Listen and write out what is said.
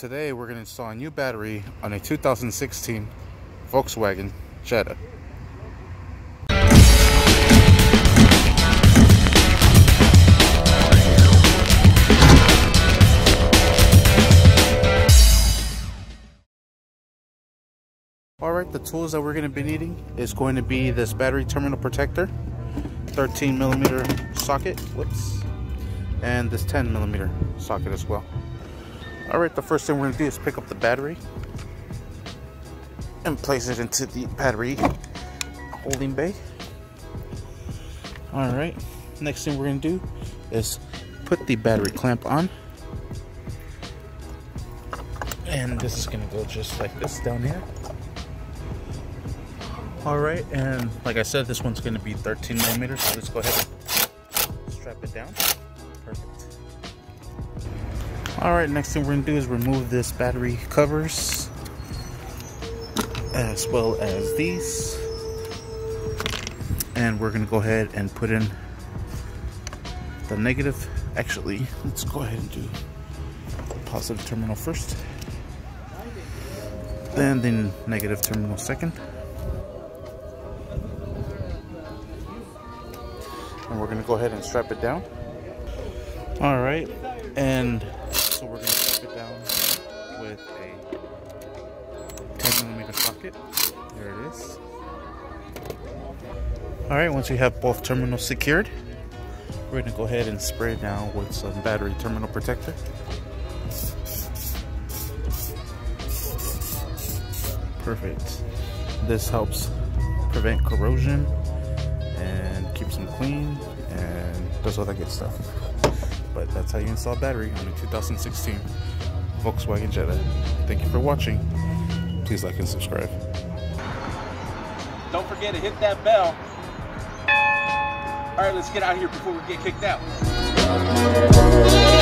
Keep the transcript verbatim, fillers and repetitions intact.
Today we're going to install a new battery on a two thousand sixteen Volkswagen Jetta. Alright, the tools that we're going to be needing is going to be this battery terminal protector, thirteen millimeter socket, whoops, and this ten millimeter socket as well. Alright, the first thing we're going to do is pick up the battery and place it into the battery holding bay. Alright, next thing we're going to do is put the battery clamp on. And this is going to go just like this down here. Alright, and like I said, this one's going to be thirteen millimeters, so let's go ahead and strap it down. Perfect. Alright, next thing we're going to do is remove this battery covers as well as these, and we're going to go ahead and put in the negative. Actually, let's go ahead and do positive terminal first, then the negative terminal second, and we're going to go ahead and strap it down. Alright, and so we're going to strap it down with a ten millimeter socket. There it is. Alright, once we have both terminals secured, we're going to go ahead and spray it down with some battery terminal protector. Perfect. This helps prevent corrosion and keeps them clean and does all that good stuff. But that's how you install a battery on a two thousand sixteen Volkswagen Jetta. Thank you for watching. Please like and subscribe. Don't forget to hit that bell. All right, let's get out of here before we get kicked out.